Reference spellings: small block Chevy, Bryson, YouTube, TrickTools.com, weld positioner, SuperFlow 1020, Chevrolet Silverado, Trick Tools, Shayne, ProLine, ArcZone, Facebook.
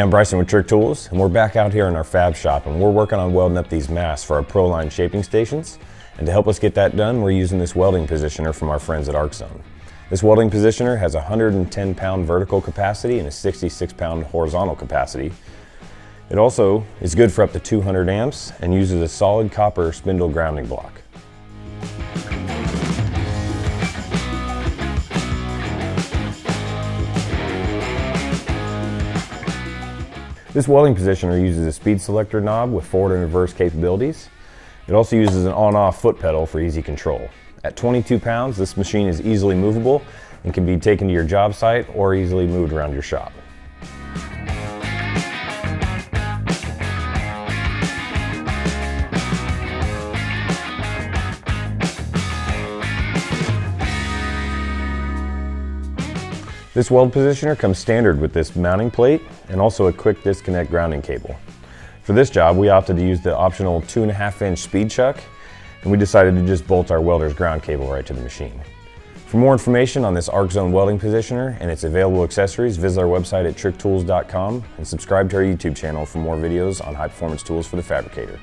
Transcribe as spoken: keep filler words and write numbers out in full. I'm Bryson with Trick Tools, and we're back out here in our fab shop, and we're working on welding up these masks for our ProLine shaping stations. And to help us get that done, we're using this welding positioner from our friends at ArcZone. This welding positioner has a one hundred ten pound vertical capacity and a sixty-six pound horizontal capacity. It also is good for up to two hundred amps and uses a solid copper spindle grounding block. This welding positioner uses a speed selector knob with forward and reverse capabilities. It also uses an on-off foot pedal for easy control. At twenty-two pounds, this machine is easily movable and can be taken to your job site or easily moved around your shop. This weld positioner comes standard with this mounting plate and also a quick disconnect grounding cable. For this job, we opted to use the optional two and a half inch speed chuck, and we decided to just bolt our welder's ground cable right to the machine. For more information on this ArcZone welding positioner and its available accessories, visit our website at Trick Tools dot com and subscribe to our YouTube channel for more videos on high performance tools for the fabricator.